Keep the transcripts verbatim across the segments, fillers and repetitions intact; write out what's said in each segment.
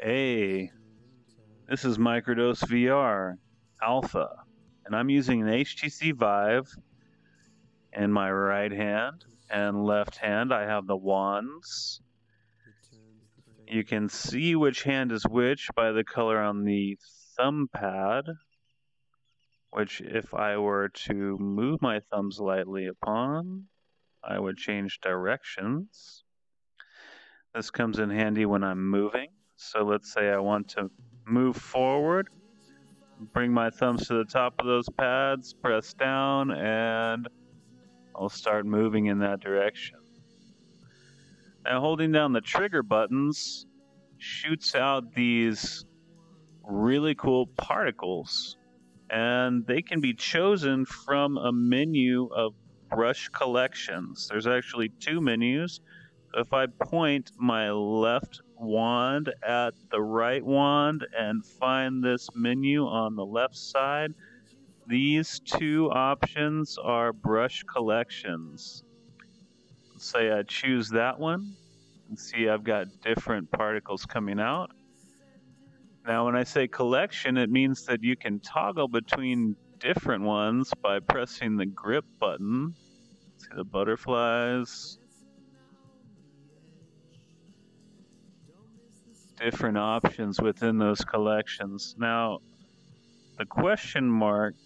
Hey, this is Microdose V R Alpha, and I'm using an H T C Vive in my right hand, and left hand I have the wands. You can see which hand is which by the color on the thumb pad, which if I were to move my thumbs lightly upon, I would change directions. This comes in handy when I'm moving. So let's say I want to move forward, bring my thumbs to the top of those pads, press down, and I'll start moving in that direction. Now holding down the trigger buttons shoots out these really cool particles, and they can be chosen from a menu of brush collections. There's actually two menus. If I point my left wand at the right wand and find this menu on the left side, these two options are brush collections. Let's say I choose that one, and see I've got different particles coming out. Now when I say collection, it means that you can toggle between different ones by pressing the grip button. See the butterflies. Different options within those collections. Now, the question mark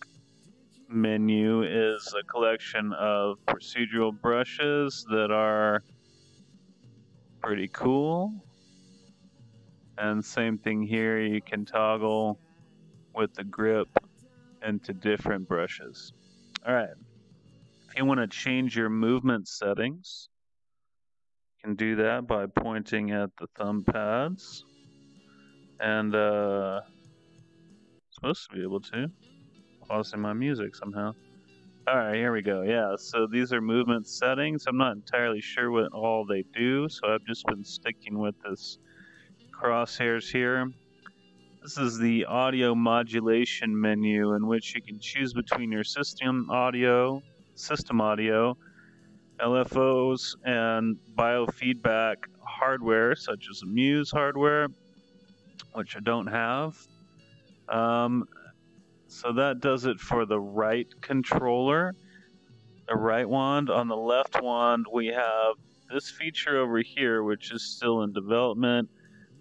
menu is a collection of procedural brushes that are pretty cool. And same thing here, you can toggle with the grip into different brushes. All right, if you want to change your movement settings, can do that by pointing at the thumb pads, and uh, supposed to be able to pausing my music somehow. All right, here we go. Yeah, so these are movement settings. I'm not entirely sure what all they do, so I've just been sticking with this crosshairs here. This is the audio modulation menu, in which you can choose between your system audio, system audio. L F Os and biofeedback hardware, such as Muse hardware, which I don't have. Um, so that does it for the right controller, the right wand. On the left wand, we have this feature over here, which is still in development.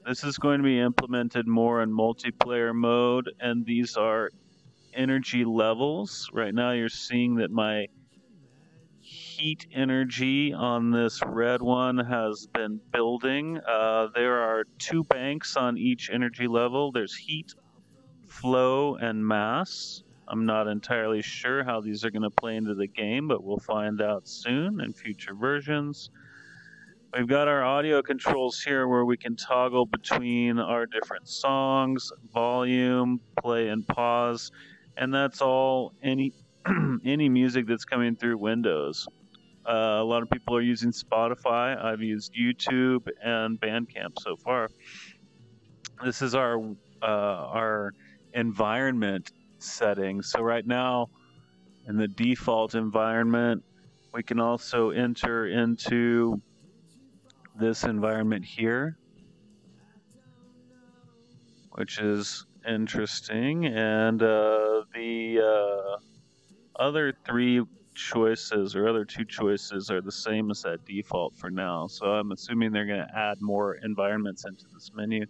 This is going to be implemented more in multiplayer mode, and these are energy levels. Right now, you're seeing that my heat energy on this red one has been building. Uh, there are two banks on each energy level. There's heat, flow, and mass. I'm not entirely sure how these are going to play into the game, but we'll find out soon in future versions. We've got our audio controls here where we can toggle between our different songs, volume, play and pause, and that's all any any music that's coming through Windows. Uh, a lot of people are using Spotify. I've used YouTube and Bandcamp so far. This is our uh, our environment setting. So right now, in the default environment, we can also enter into this environment here, which is interesting. And uh, the uh, other three choices or other two choices are the same as that default for now, so I'm assuming they're going to add more environments into this menu.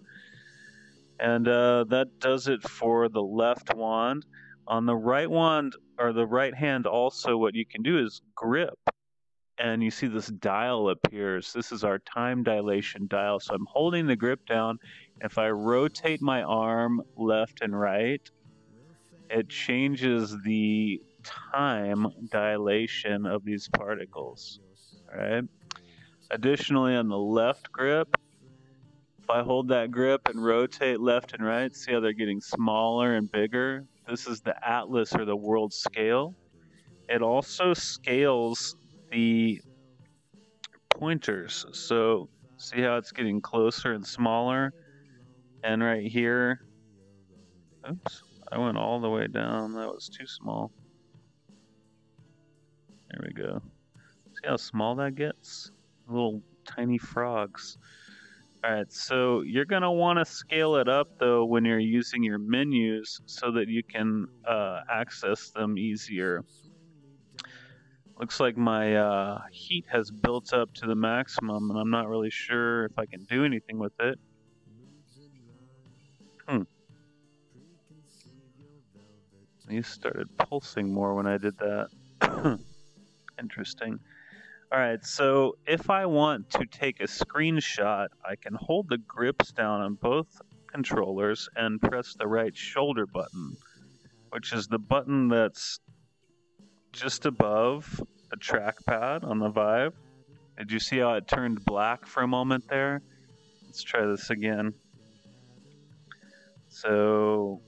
And uh, that does it for the left wand. On the right wand, or the right hand, also what you can do is grip, and you see this dial appears. This is our time dilation dial, so I'm holding the grip down. If I rotate my arm left and right, it changes the time dilation of these particles. All right. Additionally, on the left grip, if I hold that grip and rotate left and right, see how they're getting smaller and bigger? This is the atlas, or the world scale. It also scales the pointers. So see how it's getting closer and smaller? And right here, oops, I went all the way down. That was too small. There we go. See how small that gets? Little tiny frogs. All right, so you're going to want to scale it up, though, when you're using your menus so that you can uh, access them easier. Looks like my uh, heat has built up to the maximum, and I'm not really sure if I can do anything with it. Hmm. These started pulsing more when I did that. Interesting. All right, so if I want to take a screenshot, I can hold the grips down on both controllers and press the right shoulder button, which is the button that's just above the trackpad on the Vive. Did you see how it turned black for a moment there? Let's try this again. So,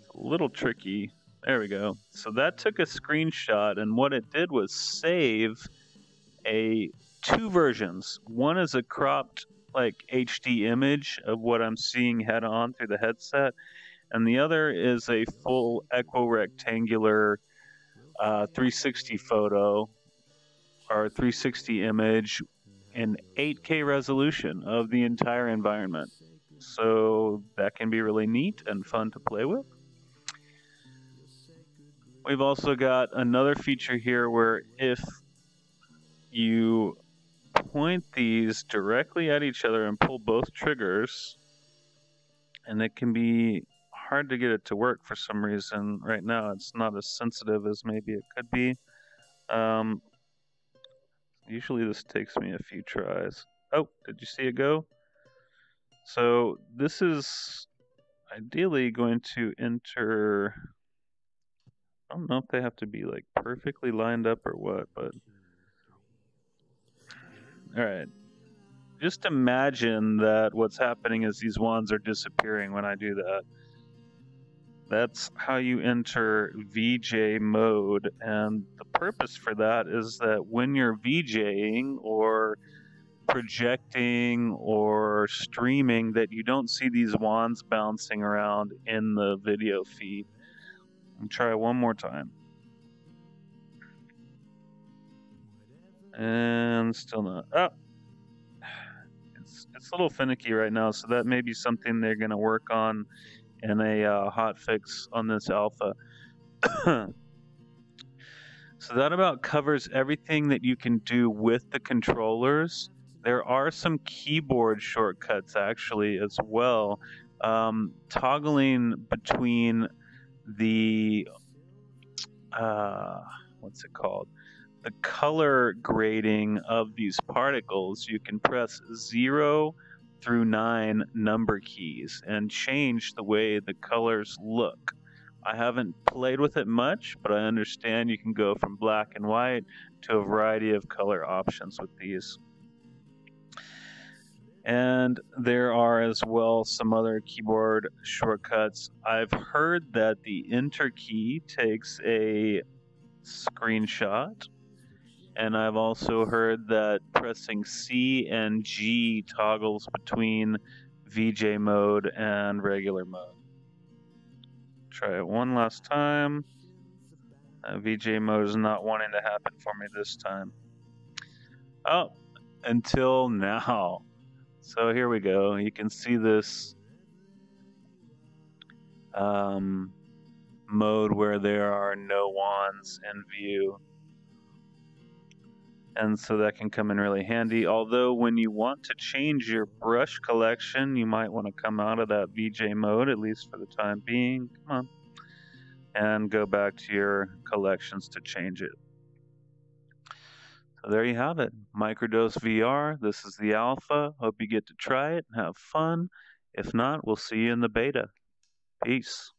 it's a little tricky. There we go. So that took a screenshot, and what it did was save a two versions. One is a cropped, like, H D image of what I'm seeing head-on through the headset, and the other is a full equirectangular uh, three sixty photo or three sixty image in eight K resolution of the entire environment. So that can be really neat and fun to play with. We've also got another feature here where if you point these directly at each other and pull both triggers, and it can be hard to get it to work for some reason. Right now it's not as sensitive as maybe it could be. Um, usually this takes me a few tries. Oh, did you see it go? So this is ideally going to enter... I don't know if they have to be like perfectly lined up or what, but all right. Just imagine that what's happening is these wands are disappearing when I do that. That's how you enter V J mode, and the purpose for that is that when you're VJing or projecting or streaming, that you don't see these wands bouncing around in the video feed. And try one more time. And still not. Oh, it's it's a little finicky right now, so that may be something they're going to work on in a uh, hot fix on this alpha. So that about covers everything that you can do with the controllers. There are some keyboard shortcuts actually as well. Um, toggling between the uh what's it called the color grading of these particles, you can press zero through nine number keys and change the way the colors look. I haven't played with it much, but I understand you can go from black and white to a variety of color options with these. And there are as well some other keyboard shortcuts. I've heard that the Enter key takes a screenshot. And I've also heard that pressing C and G toggles between V J mode and regular mode. Try it one last time. Uh, V J mode is not wanting to happen for me this time. Oh, until now. So here we go. You can see this um, mode where there are no wands in view. And so that can come in really handy. Although when you want to change your brush collection, you might want to come out of that V J mode, at least for the time being. Come on. And go back to your collections to change it. So there you have it, Microdose V R. This is the alpha. Hope you get to try it and have fun. If not, we'll see you in the beta. Peace.